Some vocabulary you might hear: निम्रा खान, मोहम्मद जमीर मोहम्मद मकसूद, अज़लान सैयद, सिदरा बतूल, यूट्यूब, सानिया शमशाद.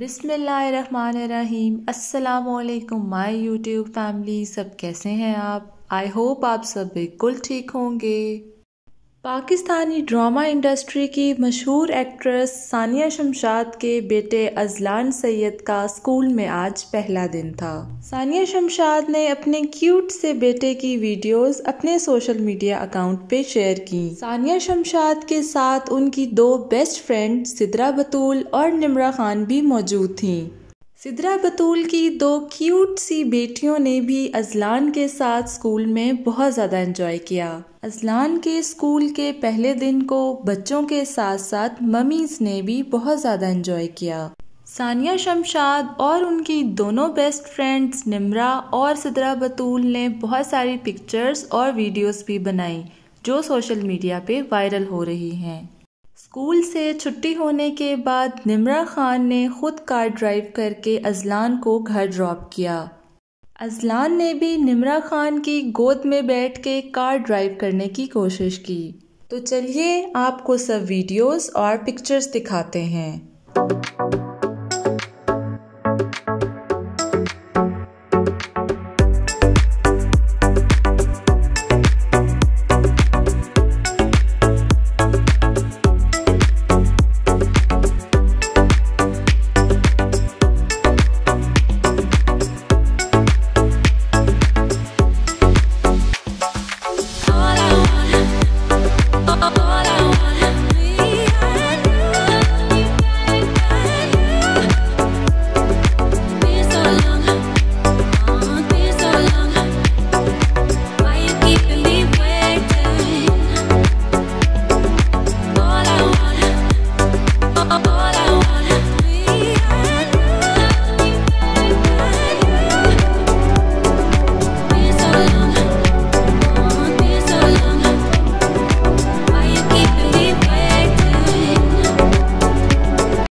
बिस्मिल्लाहिर्रहमानिर्रहीम। अस्सलामुअलैकुम my यूट्यूब family, सब कैसे हैं आप? आई होप आप सब बिल्कुल ठीक होंगे। पाकिस्तानी ड्रामा इंडस्ट्री की मशहूर एक्ट्रेस सानिया शमशाद के बेटे अज़लान सैयद का स्कूल में आज पहला दिन था। सानिया शमशाद ने अपने क्यूट से बेटे की वीडियोस अपने सोशल मीडिया अकाउंट पे शेयर की। सानिया शमशाद के साथ उनकी दो बेस्ट फ्रेंड सिदरा बतूल और निम्रा खान भी मौजूद थीं। सिदरा बतूल की दो क्यूट सी बेटियों ने भी अज़लान के साथ स्कूल में बहुत ज़्यादा एंजॉय किया। अज़लान के स्कूल के पहले दिन को बच्चों के साथ साथ मम्मीज़ ने भी बहुत ज़्यादा एंजॉय किया। सानिया शमशाद और उनकी दोनों बेस्ट फ्रेंड्स निम्रा और सिदरा बतूल ने बहुत सारी पिक्चर्स और वीडियोस भी बनाई जो सोशल मीडिया पे वायरल हो रही हैं। स्कूल से छुट्टी होने के बाद निम्रा खान ने खुद कार ड्राइव करके अज़लान को घर ड्रॉप किया। अज़लान ने भी निम्रा खान की गोद में बैठ के कार ड्राइव करने की कोशिश की। तो चलिए आपको सब वीडियोस और पिक्चर्स दिखाते हैं।